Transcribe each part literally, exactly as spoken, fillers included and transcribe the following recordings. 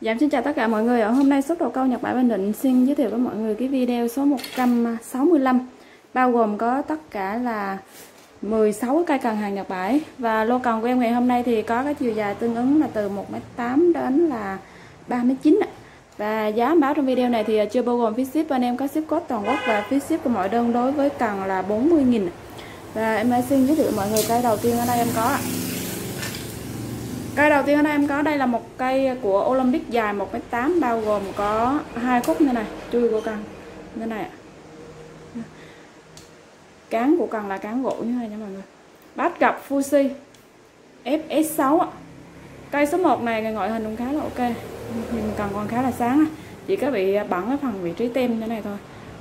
Dạ, xin chào tất cả mọi người. Ở hôm nay shop đầu câu Nhật Bãi Bình Định xin giới thiệu với mọi người cái video số một trăm sáu mươi lăm, bao gồm có tất cả là mười sáu cây cần hàng Nhật Bãi. Và lô cần của em ngày hôm nay thì có cái chiều dài tương ứng là từ một mét tám đến là ba mét chín. Và giá báo trong video này thì chưa bao gồm phí ship, bên em có ship code toàn quốc và phí ship của mọi đơn đối với cần là bốn mươi nghìn. Và em xin giới thiệu mọi người cây đầu tiên ở đây em có Cây đầu tiên ở đây em có đây là một cây của Olympic dài một mét tám, bao gồm có hai khúc như này, chui của cần như này, cán của cần là cán gỗ như này nha mọi người. Bát cặp Fuji F S sáu. Cây số một này ngoại hình cũng khá là ok, nhìn cần còn khá là sáng, chỉ có bị bẩn ở phần vị trí tem như này thôi,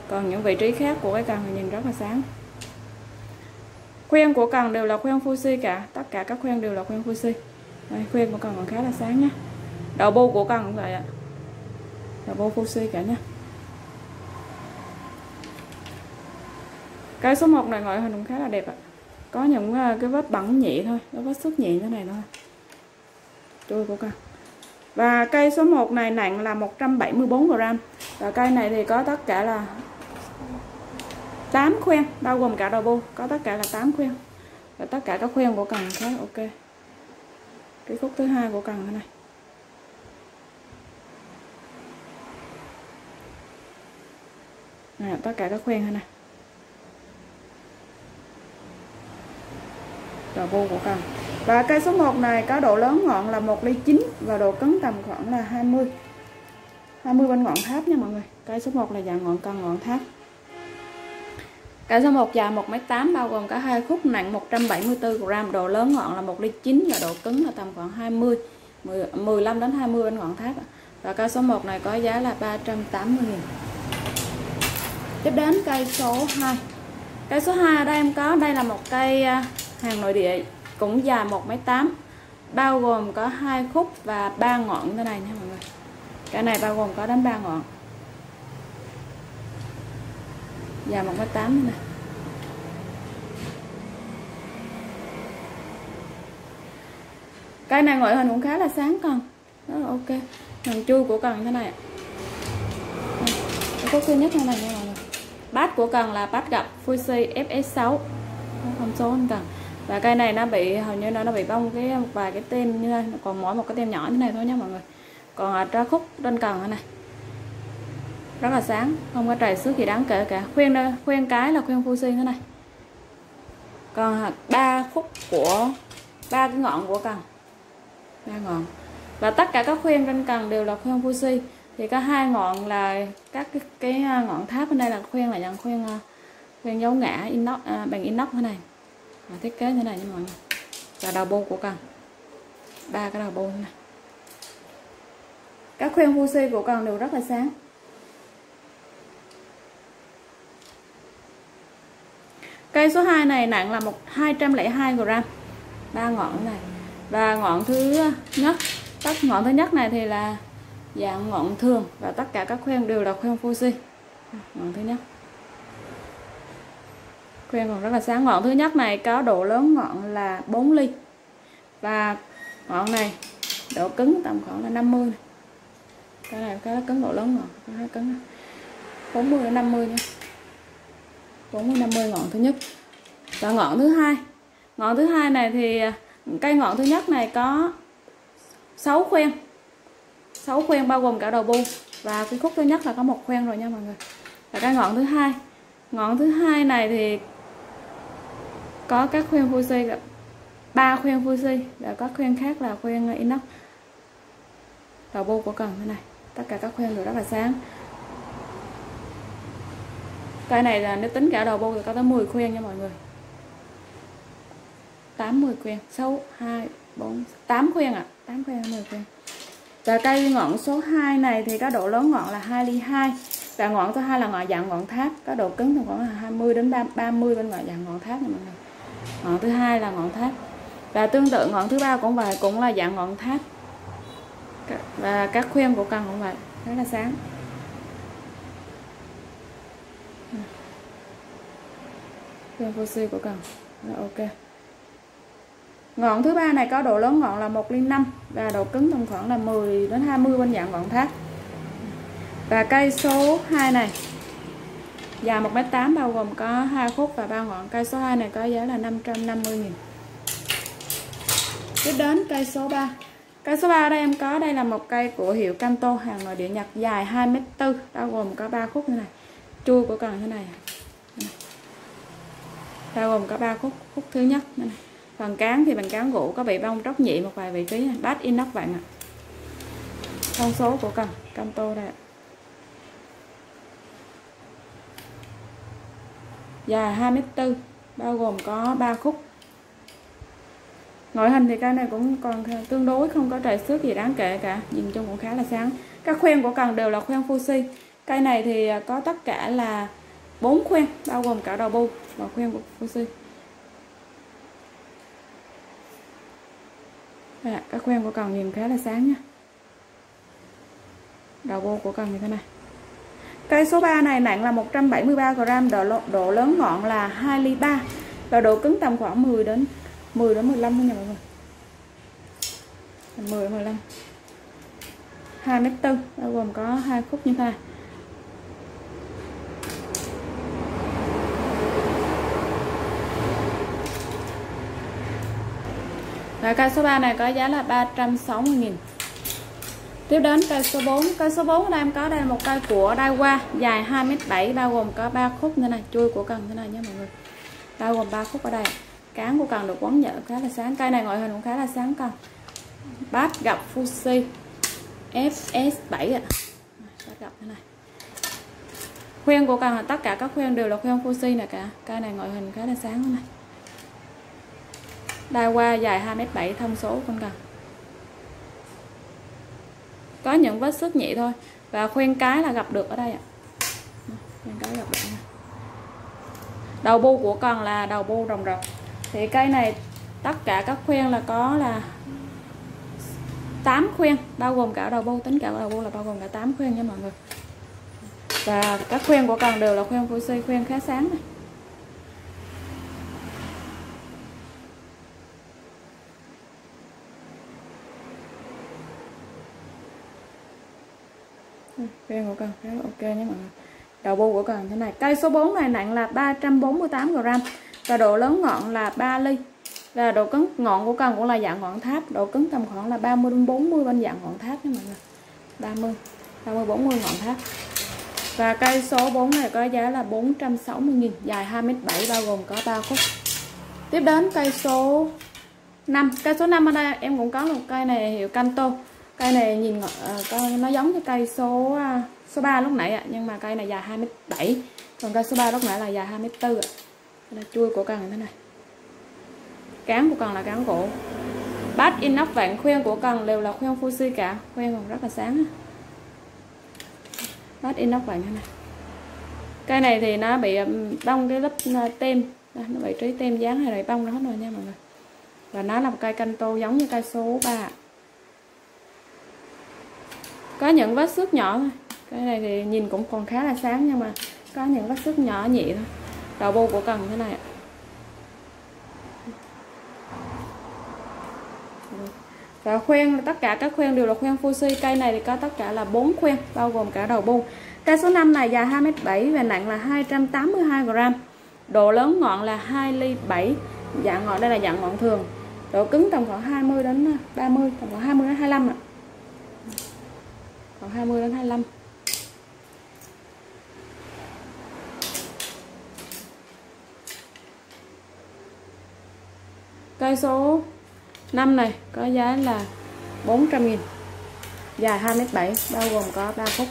còn những vị trí khác của cái cần thì nhìn rất là sáng. Khuyên của cần đều là khuyên Fuji cả, tất cả các khuyên đều là khuyên Fuji. Đây, khuyên của cần còn khá là sáng nhé. Đầu bu của cần cũng vậy ạ, đầu bu Fuji cả nhé. Cái số một này ngoại hình cũng khá là đẹp ạ, có những cái vết bẩn nhẹ thôi, cái vết xước nhẹ như thế này thôi, chui của cần. Và cây số một này nặng là một trăm bảy mươi tư gờ-ram. Và cây này thì có tất cả là tám khuyên, bao gồm cả đầu bu, có tất cả là tám khuyên. Và tất cả các khuyên của cần khá là ok. Cái khúc thứ hai của cần thế này. Này, tất cả các khuyên thế này. Đầu bu của cần. Và cây số một này có độ lớn ngọn là một ly chín và độ cứng tầm khoảng là hai mươi bên ngọn tháp nha mọi người. Cây số một là dạng ngọn cần ngọn tháp. Cây số một dài một mét tám, bao gồm cả hai khúc, nặng một trăm bảy mươi tư gờ-ram, độ lớn ngọn là một ly chín và độ cứng là tầm khoảng hai mươi mười lăm đến hai mươi bên ngọn tháp. Và cây số một này có giá là ba trăm tám mươi nghìn. Tiếp đến cây số hai. Cây số hai ở đây em có đây là một cây hàng nội địa, cũng dài một mét tám, bao gồm có hai khúc và ba ngọn thế này nha mọi người. Cái này bao gồm có đến ba ngọn, dài một mét tám này. Cây này ngoại hình cũng khá là sáng cần, rất là ok. Hàng chui của cần thế này ạ, có thứ nhất thế này nha mọi người. Bát của cần là bát gặp Fuji F S sáu, không số anh cần. Và cây này nó bị hầu như nó, nó bị bong cái một vài cái tem như này, còn mỗi một cái tem nhỏ như này thôi nha mọi người. Còn ra khúc trên cần thế này rất là sáng, không có trầy xước gì đáng kể cả. Khuyên đây, khuyên cái là khuyên Fuji thế này. Còn ba khúc của ba cái ngọn của cần, ba ngọn. Và tất cả các khuyên trên cần đều là khuyên Fuji. Thì có hai ngọn là các cái, cái ngọn tháp bên đây là khuyên là dạng khuyên khuyên dấu ngã inox, à, bằng inox thế này. Và thiết kế như này nha mọi người. Và đầu bu của cần, ba cái đầu bu này. Các khuyên Fuji của cần đều rất là sáng. Cây số hai này nặng là một hai không hai gờ-ram, ba ngọn này. Và ngọn thứ nhất, tất ngọn thứ nhất này thì là dạng ngọn thường và tất cả các khuyên đều là khuyên Fuji. Ngọn thứ nhất. Khuyên còn rất là sáng. Ngọn thứ nhất này có độ lớn ngọn là bốn ly. Và ngọn này độ cứng tầm khoảng là năm mươi. Cái này có cứng độ lớn ngọn, có hai cứng bốn mươi đến năm mươi nha. bốn mươi đến năm mươi ngọn thứ nhất. Và ngọn thứ hai. Ngọn thứ hai này thì cây ngọn thứ nhất này có sáu khuyên. sáu khuyên bao gồm cả đầu bu và cái khúc thứ nhất là có một khuyên rồi nha mọi người. Và cây ngọn thứ hai. Ngọn thứ hai này thì có các khuyên Fuji, ba khuyên Fuji và các khuyên khác là khuyên inox. Đầu bu của cần thế này, tất cả các khuyên đều rất là sáng. Cây này là nếu tính cả đầu bu thì có tới mười khuyên nha mọi người. tám mươi khuyên, sáu hai bốn tám khuyên ạ, à. tám khuyên mười khuyên. Và cây ngọn số hai này thì có độ lớn ngọn là hai ly hai. Và ngọn thứ hai là ngọn dạng ngọn tháp, có độ cứng thì khoảng hai mươi đến ba mươi bên ngoài dạng ngọn tháp này mọi người. Ngọn thứ hai là ngọn tháp. Và tương tự ngọn thứ ba cũng vậy, cũng là dạng ngọn tháp. Và các khuyên của cần cũng vậy, rất là sáng. Khuyên Fuji của cần, ok. Ngọn thứ ba này có độ lớn ngọn là một ly năm và độ cứng tầm khoảng là mười đến hai mươi bên dạng ngọn tháp. Và cây số hai này dài một mét tám bao gồm có hai khúc và ba ngọn. Cây số hai này có giá là năm trăm năm mươi nghìn. Tiếp đến cây số ba. Cây số ba đây em có đây là một cây của hiệu Canto, hàng nội địa Nhật, dài hai mét tư, bao gồm có ba khúc như này. Chui của cần thế này. Bao gồm có ba khúc, khúc thứ nhất này. Phần cán thì bằng cán gỗ, có bị bong tróc nhị một vài vị trí, bát inox bạn ạ. Thông số của cần Canto đây. Dài hai mét tư, bao gồm có ba khúc. Ngoại hình thì cây này cũng còn tương đối, không có trầy xước gì đáng kể cả, nhìn chung cũng khá là sáng. Các khoen của cần đều là khoen Fuji. Cây này thì có tất cả là bốn khoen, bao gồm cả đầu bu và khoen của Fuji. Đây, các khoen của cần nhìn khá là sáng nha. Đầu bu của cần như thế này. Cây số ba này nặng là một trăm bảy mươi ba gờ-ram, độ, độ lớn ngọn là hai ly ba và độ cứng tầm khoảng mười đến mười đến mười lăm nha mọi người. mười đến mười lăm. hai mét tư, bao gồm có hai khúc như thế này. Và cây số ba này có giá là ba trăm sáu mươi nghìn. Tiếp đến cây số bốn. Cây số bốn đây em có đây là một cây của Daiwa, dài hai mét bảy, bao gồm có ba khúc như này, chui của cần thế này nha mọi người. Bao gồm ba khúc ở đây. Cán của cần được quấn nhợ khá là sáng. Cây này ngoại hình cũng khá là sáng cần. Bát gập Fuji ép ét bảy ạ. Bát gập thế này. Khuyên của cần là tất cả các khuyên đều là khuyên Fuji này cả. Cây này ngoại hình khá là sáng thế này. Daiwa dài hai mét bảy, thông số con cần. Có những vết xước nhẹ thôi. Và khuyên cái là gặp được ở đây ạ. Khuyên cái gặp được. Đầu bu của cần là đầu bu rồng rồng. Thì cây này tất cả các khuyên là có là tám khuyên, bao gồm cả đầu bu, tính cả đầu bu là bao gồm cả tám khuyên nha mọi người. Và các khuyên của cần đều là khuyên Fuji, khuyên khá sáng này. Khuyên của cần khá là ok nha mọi người. Đầu bu của cần thế này. Cây số bốn này nặng là ba trăm bốn mươi tám gờ-ram và độ lớn ngọn là ba ly. Và độ cứng ngọn của cần cũng là dạng ngọn tháp, độ cứng tầm khoảng là ba mươi đến bốn mươi bên dạng ngọn tháp nha mọi người. ba mươi, ba mươi bốn mươi ngọn tháp. Và cây số bốn này có giá là bốn trăm sáu mươi nghìn, dài hai mét bảy, bao gồm có ba khúc. Tiếp đến cây số năm. Cây số năm ở đây em cũng có một cây này hiệu Canto. Cây này nhìn coi nó giống như cây số số ba lúc nãy ạ, nhưng mà cây này dài hai mét bảy, còn cây số ba lúc nãy là dài hai mét tư ạ. Là chui của cần như thế này. Cán của cần là cán gỗ. Bát inox vạn, khuyên của cần đều là khuyên Fuji cả, khuyên còn rất là sáng. Bát inox vạn như thế này. Cây này thì nó bị bong cái lớp tem, nó bị trí tem dán hay là bong nó hết rồi nha mọi người. Và nó là một cây Canto giống như cây số ba ạ. Có những vết xước nhỏ thôi. Cái này thì nhìn cũng còn khá là sáng nhưng mà có những vết xước nhỏ nhẹ thôi. Đầu bu của cần thế này ạ. Và khuyên, tất cả các khuyên đều là khuyên Fuji. Cây này thì có tất cả là bốn khuyên, bao gồm cả đầu bu. Cây số năm này dài hai mét bảy và nặng là hai trăm tám mươi hai gờ-ram. Độ lớn ngọn là hai ly bảy. Dạng ngọn đây là dạng ngọn thường. Độ cứng tầm khoảng hai mươi đến ba mươi, tầm khoảng hai mươi đến hai mươi lăm ạ. Còn hai mươi đến hai mươi lăm. Cây số năm này có giá là bốn trăm nghìn, dài hai mét bảy, bao gồm có ba khúc.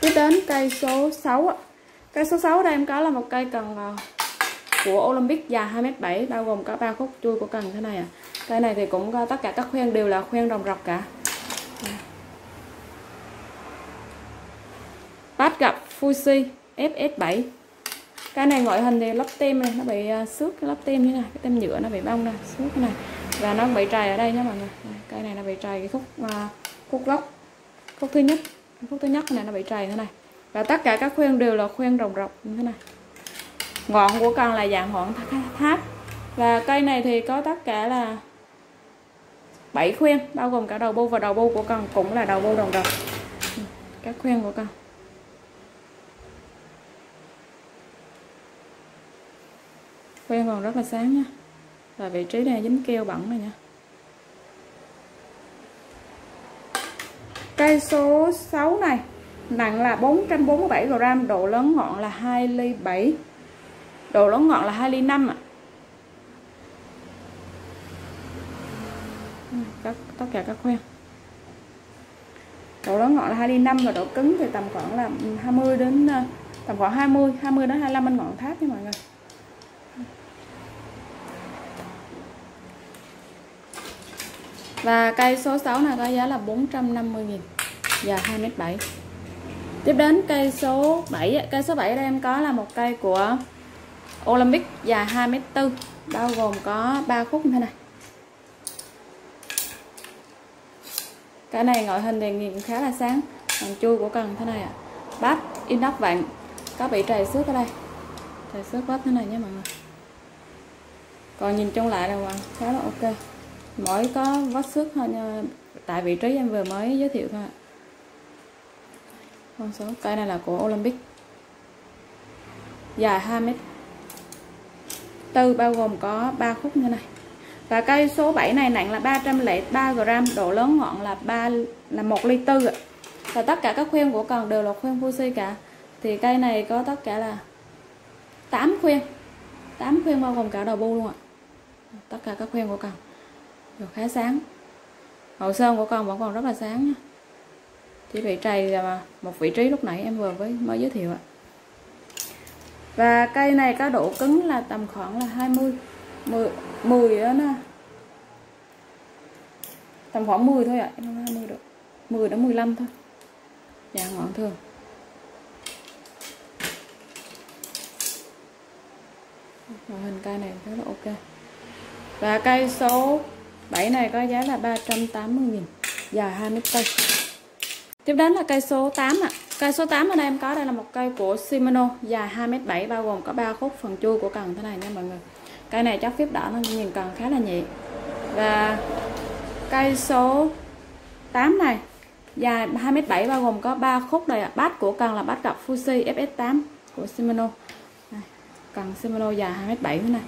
Tiếp đến cây số sáu. Cây số sáu đây em có là một cây cần của Olympic, dài hai mét bảy, bao gồm có ba khúc, chui của cần thế này ạ. Cây này thì cũng có tất cả các khoen đều là khoen rồng rọc cả. Bát gập Fuji ép ét bảy. Cái này ngoại hình thì lớp tem này nó bị xước, cái lớp tem như thế này, cái tem nhựa nó bị bong ra, xước này. Và nó bị trầy ở đây nha mọi người. Cây này nó bị trầy cái khúc uh, khúc gốc. Khúc thứ nhất, khúc thứ nhất này nó bị trầy thế này. Và tất cả các khuyên đều là khuyên rồng rọc như thế này. Ngọn của cần là dạng ngọn tháp. Và cây này thì có tất cả là bảy khuyên, bao gồm cả đầu bu, và đầu bu của con cũng là đầu bu đồng đồng. Các khuyên của con. Khuyên còn rất là sáng nha. Và vị trí này dính keo bẩn này nha. Cây số sáu này nặng là bốn trăm bốn mươi bảy gờ-ram, độ lớn ngọn là hai ly bảy. Độ lớn ngọn là hai ly năm ạ. Các, tất cả các khuyên độ lớn ngọn là hai ly năm và độ cứng thì tầm khoảng là hai mươi đến tầm khoảng hai mươi, hai mươi đến hai mươi lăm bên ngọn tháp nha mọi người. Và cây số sáu này có giá là bốn trăm năm mươi nghìn và hai mét bảy. Tiếp đến cây số bảy, cây số bảy đây em có là một cây của Olympic dài hai mét tư, bao gồm có ba khúc như thế này. Cái này ngoại hình thì nhìn khá là sáng, còn chui của cần thế này ạ. À. Bát inox vặn, có bị trầy xước ở đây. Trầy xước bát thế này nha mọi người. Còn nhìn chung lại là khá là ok. Mỗi có vết xước thôi nha, tại vị trí em vừa mới giới thiệu thôi ạ. À. Con số cây này là của Olympic. Dài hai mét tư, bao gồm có ba khúc như này. Và cây số bảy này nặng là ba trăm lẻ ba gờ-ram, độ lớn ngọn là một ly tư ạ. Và tất cả các khuyên của con đều là khuyên Fuji cả. Thì cây này có tất cả là tám khuyên. tám khuyên bao gồm cả đầu bu luôn ạ. Tất cả các khuyên của con đều khá sáng. Hậu sơn của con vẫn còn rất là sáng nha. Chỉ bị trầy là một vị trí lúc nãy em vừa mới, mới giới thiệu ạ. Và cây này có độ cứng là tầm khoảng là hai mươi mười, mười đó nè. Tầm khoảng mười thôi ạ, à. hai mươi độ. mười đến mười lăm thôi. Dạ ngọn thường. Màu hình cây này rất là ok. Và cây số bảy này có giá là ba trăm tám mươi nghìn, dài hai mét tư. Tiếp đến là cây số tám ạ. À. Cây số tám ở đây em có đây là một cây của Shimano dài hai mét bảy, bao gồm có ba khúc, phần chui của cần thế này nha mọi người. Cây này chắc phíp đỏ nên nhìn cần khá là nhẹ. Và cây số tám này dài hai mét bảy, bao gồm có ba khúc đây ạ. Bát của cần là bát cọc Fuji ép ét tám của Shimano. Cần Shimano dài hai mét bảy thế này.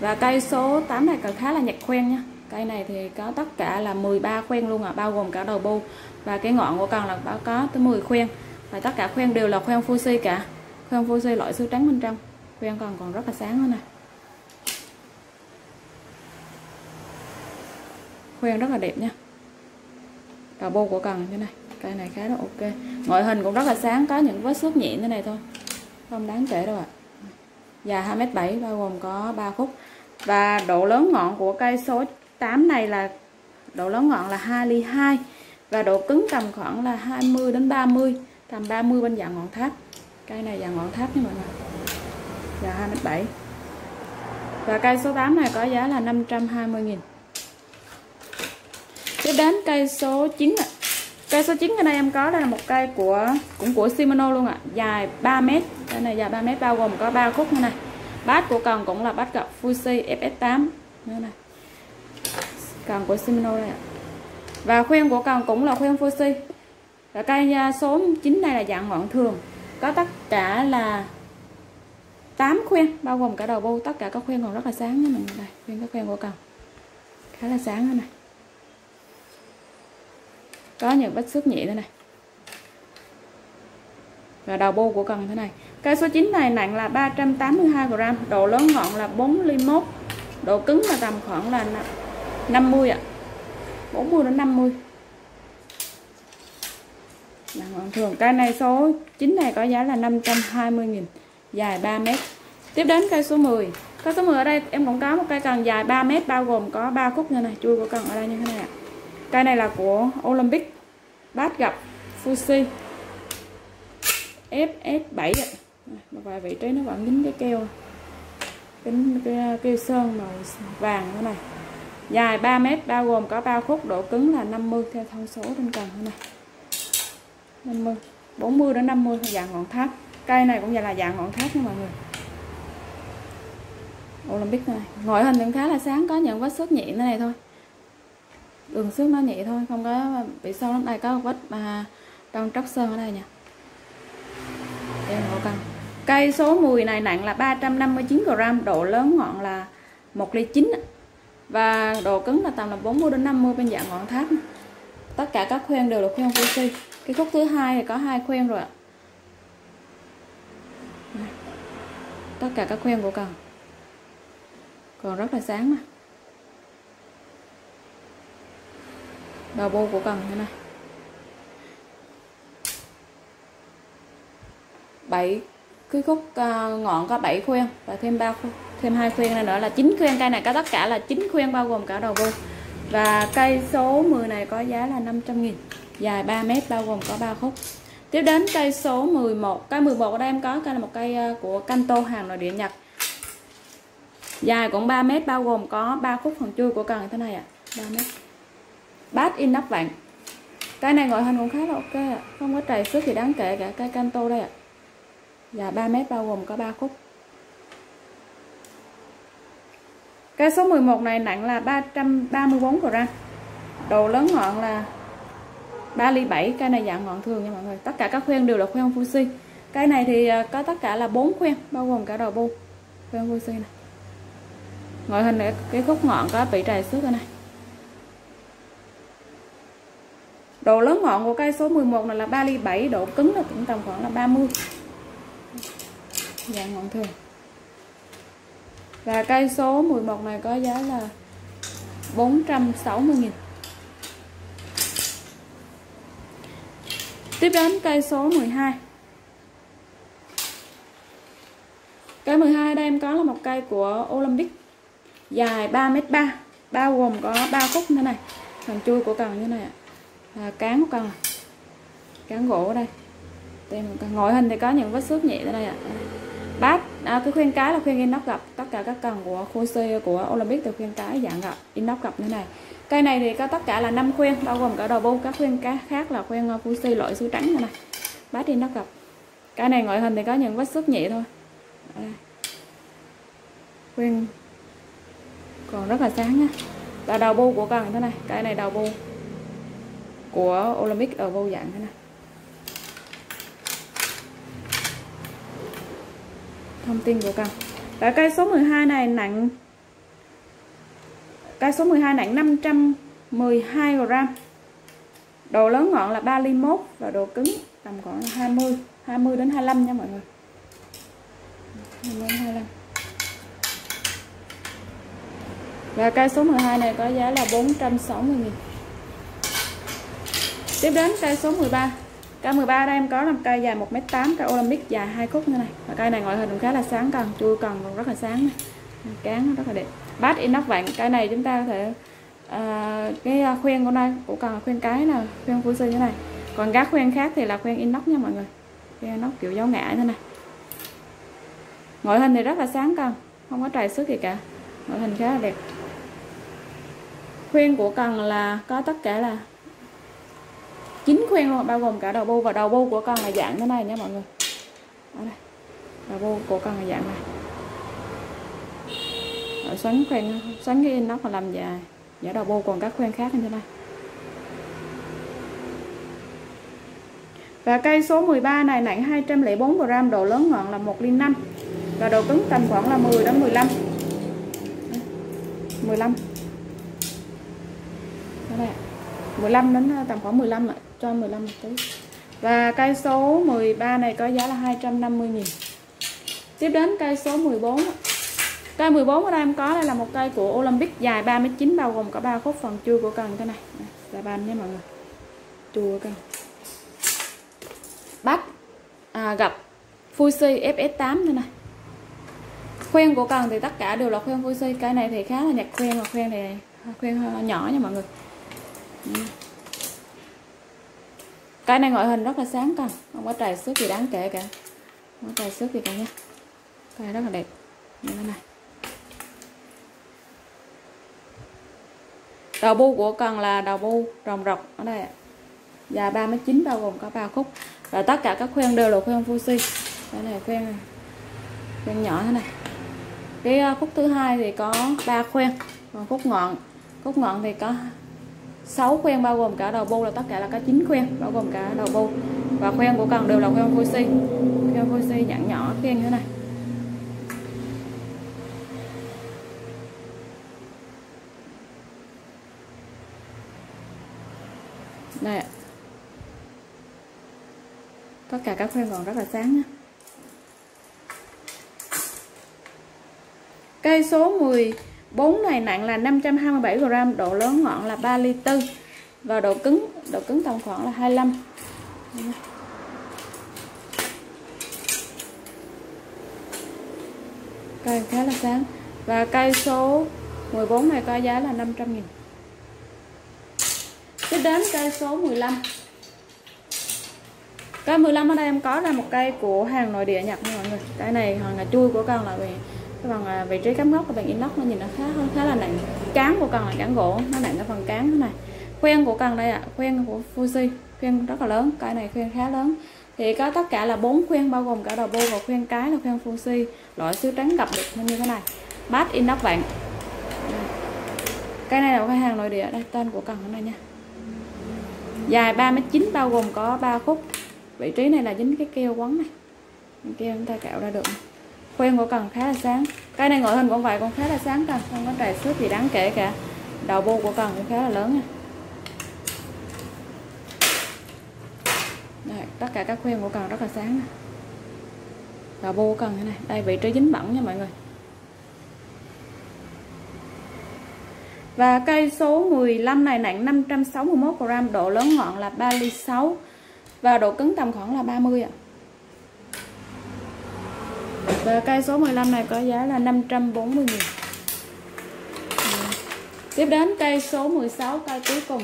Và cây số tám này cần khá là nhạt khuyên nha. Cây này thì có tất cả là mười ba khuyên luôn ạ, bao gồm cả đầu bu. Và cái ngọn của cần là có tới mười khuyên. Và tất cả khuyên đều là khuyên Fuji cả. Khuyên Fuji loại xứ trắng bên trong. Khuyên còn còn rất là sáng nữa nè. Khuyên rất là đẹp nha. Đầu bu của cần thế này. Cây này khá là ok. Ngoại hình cũng rất là sáng, có những vết xước nhẹ thế này thôi. Không đáng kể đâu ạ. À. Dài hai mét bảy, bao gồm có ba khúc. Và độ lớn ngọn của cây số tám này là độ lớn ngọn là hai ly hai và độ cứng tầm khoảng là hai mươi đến ba mươi, tầm ba mươi bên dạng ngọn tháp. Cây này dạng ngọn tháp nha mọi người. Dạ hai mét bảy. Và cây số tám này có giá là năm trăm hai mươi nghìn. Tiếp đến cây số chín ạ. Cây số chín ở đây em có đây là một cây của cũng của Shimano luôn ạ, dài ba mét. Cây này dài ba mét, bao gồm có ba khúc như này. Bát của cần cũng là bát cọc Fuji ép ét tám như này. Cần của Shimano đây ạ. Và khuyên của cần cũng là khuyên Fuji. Và cây số chín này là dạng ngọn thường, có tất cả là tám khuyên, bao gồm cả đầu bu. Tất cả các khuyên còn rất là sáng nha mọi người. Đây, khuyên các khuyên của cần khá là sáng thế này. Có những vết xước nhẹ thế này. Và đầu bu của cần thế này. Cây số chín này nặng là ba trăm tám mươi hai gờ-ram, độ lớn ngọn là bốn ly một, độ cứng là tầm khoảng là năm mươi ạ. À. bốn mươi đến năm mươi. Là ngọn thường. Cây này số chín này có giá là năm trăm hai mươi nghìn, dài ba mét. Tiếp đến cây số mười. Cây số mười ở đây em cũng có một cây cần dài ba mét, bao gồm có ba khúc như này, chui của cần ở đây như thế này ạ. À. Cây này là của Olympic, bát gặp Fuji ép ét bảy ạ. Một vài vị trí nó vẫn dính cái keo, dính cái keo sơn màu vàng thế này. Dài ba mét, bao gồm có ba khúc, độ cứng là năm mươi theo thông số trên cần thế này. năm mươi, bốn mươi đến năm mươi dạng ngọn tháp. Cây này cũng là dạng ngọn tháp nha mọi người. Olympic này, ngoại hình cũng khá là sáng, có những vết xước nhẹ thế này thôi. đường xước nó nhẹ thôi, không có bị sâu lắm. Đây có vết mà trong tróc sơn ở đây nha. Em hộ cần. Cây số mười này nặng là ba trăm năm mươi chín gờ-ram, độ lớn ngọn là một ly chín và độ cứng là tầm là bốn mươi đến năm mươi bên dạng ngọn tháp. Tất cả các khoen đều là khoen Fuji. Cái khúc thứ hai thì có hai khoen rồi ạ. Tất cả các khoen của cần còn rất là sáng mà. Đầu bô của cần thế này, bảy cái khúc ngọn có bảy khoen và thêm ba thêm hai khoen này nữa là chín khoen. Cây này có tất cả là chín khoen bao gồm cả đầu bô. Và cây số mười này có giá là năm trăm nghìn, dài ba mét, bao gồm có ba khúc. Tiếp đến cây số mười một. Cây mười một ở đây em có cây là một cây của Canto, hàng nội địa Nhật, dài cũng ba mét, bao gồm có ba khúc. Phần chui của cần thế này ạ, à, ba mét, bát in nắp vặn. Cái này ngoại hình cũng khá là ok ạ, à, không có trầy xước thì đáng kể cả. Cây Canto đây ạ, à, dài ba mét, bao gồm có ba khúc. Cây số mười một này nặng là ba trăm ba mươi bốn gờ-ram, độ lớn ngọn là ba ly bảy. Cây này dạng ngọn thường nha mọi người. Tất cả các khoen đều là khoen Fuji. Cây này thì có tất cả là bốn khoen, bao gồm cả đầu bu. Khoen Fuji này, ngoại hình này, cái khúc ngọn có bị trầy xước ở này. Độ lớn ngọn của cây số mười một này là ba ly bảy, độ cứng là cũng tầm khoảng là ba mươi, dạng ngọn thường. Và cây số mười một này có giá là bốn trăm sáu mươi nghìn. Tiếp đến cây số mười hai. Cây mười hai đây em có là một cây của Olympic, dài ba mét ba, bao gồm có ba khúc như thế này. Phần chui của cần như thế này ạ, à, cán của cần, cán gỗ ở đây. Ngoại hình thì có những vết xước nhẹ ở đây ạ. Bát, à, cái khuyên cái là khuyên inox gập. Tất cả các cần của Fuji, của Olympic từ khuyên cái dạng gập, inox gập như thế này. Cây này thì có tất cả là năm khuyên, bao gồm cả đầu bu. Các khuyên cái khác là khuyên Fuji loại xứ trắng như này. Bát inox gập. Cây này ngoại hình thì có những vết xước nhẹ thôi. Khuyên còn rất là sáng nha. Và đầu bu của cần thế này. Cây này đầu bu của Olympic ở vô dạng thế này. Thông tin của cần. Và cây số mười hai này nặng, cây số mười hai nặng năm trăm mười hai gờ-ram, độ lớn ngọn là ba ly một và độ cứng tầm khoảng là hai mươi đến hai mươi lăm nha mọi người. hai mươi đến hai mươi lăm. Và cây số mười hai này có giá là bốn trăm sáu mươi nghìn. Tiếp đến cây số mười ba. Cây mười ba đây em có làm cây dài một mét tám, cây Olympic dài hai khúc như này. Và cây này ngoại hình cũng khá là sáng, cần chui cần còn rất là sáng này. Cán rất là đẹp. Bát inox vặn. Cây này chúng ta có thể à, cái khuyên của đây cũng cần khuyên cái là khuyên Fuji như này. Còn các khuyên khác thì là khuyên inox nha mọi người. Khuyên inox kiểu dấu ngã thế này. Ngoại hình thì rất là sáng cần, không có trầy xước gì cả. Ngoại hình khá là đẹp. Khuyên của cần là có tất cả là chín khuyên luôn, bao gồm cả đầu bu. Và đầu bu của con là dạng thế này nha mọi người. Ở đây. Đầu bu của con là dạng này. Rồi xoắn khuyên, xoắn cái inox mà làm dài giả đầu bu, còn các khuyên khác như thế này. Và cây số mười ba này nặng hai trăm lẻ bốn gờ-ram, độ lớn ngọn là một ly năm và độ cứng tầm khoảng là mười đến mười lăm. mười lăm. Đó đây. mười lăm đến tầm khoảng mười lăm ạ, cho mười lăm một tí. Và cây số mười ba này có giá là hai trăm năm mươi nghìn. Tiếp đến cây số mười bốn. Cây mười bốn ở đây em có đây là một cây của Olympic, dài ba mét chín, bao gồm có ba khúc. Phần chui của cần thế này. Là ban nha mọi người. Chui cần. Bát à, gặp Fuji ép ét tám thế này. Khuyên của cần thì tất cả đều là khuyên Fuji. Cái này thì khá là nhặt khuyên, mà khuyên này khuyên nhỏ nha mọi người. Cái này ngoại hình rất là sáng cần, không có trầy xước gì đáng kể cả. Không có trầy xước gì cả nha. Cây rất là đẹp như thế này. Đầu bu của cần là đầu bu rồng rọc ở đây ạ, dài ba mét chín, bao gồm có ba khúc. Và tất cả các khoen đều là khoen Fuji. Cái này khoen này, khoen nhỏ thế này. Cái khúc thứ hai thì có ba khoen, còn khúc ngọn, khúc ngọn thì có sáu khoen bao gồm cả đầu bu, là tất cả là có chín khoen bao gồm cả đầu bu. Và khoen của cần đều là khoen Fuji, khoen Fuji dạng nhỏ, khoen như thế này. Đây ạ. Tất cả các khoen còn rất là sáng nhé. Cây số mười bốn này nặng là năm trăm hai mươi bảy gờ-ram, độ lớn ngọn là ba ly tư và độ cứng, độ cứng tầm khoảng là hai mươi lăm. Cây khá là sáng. Và cây số mười bốn này có giá là năm trăm nghìn. Tiếp đến cây số mười lăm. Cây mười lăm ở đây em có là một cây của hàng nội địa Nhật nha mọi người. Cây này hàng là chui của con là về bằng vị trí cắm gốc là bằng inox, nó nhìn nó khá hơn, khá là nặng. Cán của cần là cán gỗ, nó nặng cái phần cán thế này. Khoen của cần đây ạ, à, khoen của Fuji, khoen rất là lớn, cây này khoen khá lớn. Thì có tất cả là bốn khoen bao gồm cả đầu bô và khoen cái là khoen Fuji, loại siêu trắng gặp được như thế này. Bát inox bạn. Cây này là một cái hàng nội địa, đây tên của cần ở đây nha. Dài ba mét chín bao gồm có ba khúc. Vị trí này là dính cái keo quấn này. Keo chúng ta cạo ra được. Khoen của cần khá là sáng. Cái này ngoại hình cũng vậy, cũng khá là sáng cần, không có trầy xước gì đáng kể cả. Đầu bu của cần cũng khá là lớn nha. Đây, tất cả các khoen của cần rất là sáng. Đầu bu cần thế này, đây vị trí dính bẩn nha mọi người. Và cây số mười lăm này nặng năm trăm sáu mươi mốt gờ-ram, độ lớn ngọn là ba ly sáu và độ cứng tầm khoảng là ba mươi ạ. Và cây số mười lăm này có giá là năm trăm bốn mươi nghìn. Tiếp đến cây số mười sáu, cây cuối cùng.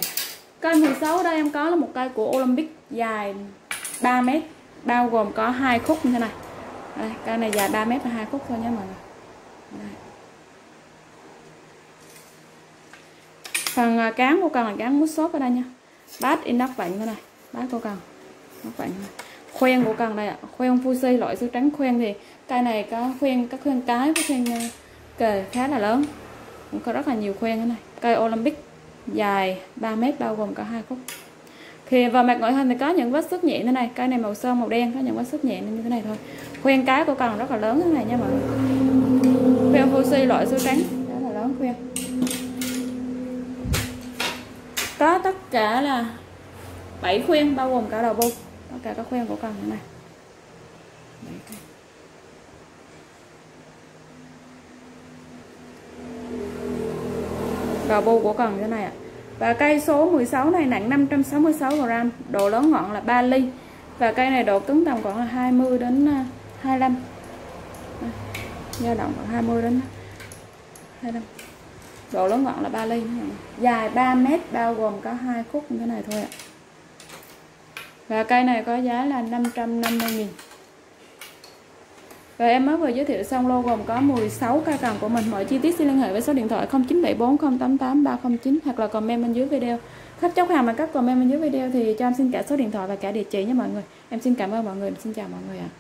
Cây mười sáu ở đây em có là một cây của Olympic dài ba mét, bao gồm có hai khúc như thế này. Đây, cây này dài ba mét và hai khúc thôi nha mọi người. Đây. Phần cán của cần là cán mút xốp ở đây nha. Bát inox vặn thế này, bát của cần nó vặn. Khoen của cần đây ạ, à, khoen Fuji loại siêu trắng khoen thì cây này có khoen, các khoen cái với khoen kề khá là lớn, cũng có rất là nhiều khoen thế này. Cây Olympic dài ba mét bao gồm cả hai khúc. Thì vào mặt ngoại hình thì có những vết xước nhẹ thế này, cây này màu sơn màu đen có những vết xước nhẹ như thế này thôi. Khoen cái của cần rất là lớn thế này nha mọi người. Khoen Fuji loại siêu trắng rất là lớn khoen. Có tất cả là bảy khoen bao gồm cả đầu bu, tất cả các khoen của cần thế này. Đầu bu của cần thế này ạ. Và cây số mười sáu này nặng năm trăm sáu mươi sáu gờ-ram, độ lớn ngọn là ba ly và cây này độ cứng tầm khoảng là hai mươi đến hai mươi lăm. Dao động khoảng hai mươi đến hai mươi lăm. Độ lớn ngọn là ba ly. Dài ba mét bao gồm có hai khúc như thế này thôi ạ. Và cây này có giá là năm trăm năm mươi nghìn. Và em mới vừa giới thiệu xong lô gồm có mười sáu cây cần của mình. Mọi chi tiết xin liên hệ với số điện thoại không chín bảy bốn không tám tám ba không chín hoặc là comment bên dưới video. Khách chốt hàng bằng cách comment bên dưới video thì cho em xin cả số điện thoại và cả địa chỉ nha mọi người. Em xin cảm ơn mọi người, em xin chào mọi người ạ. À.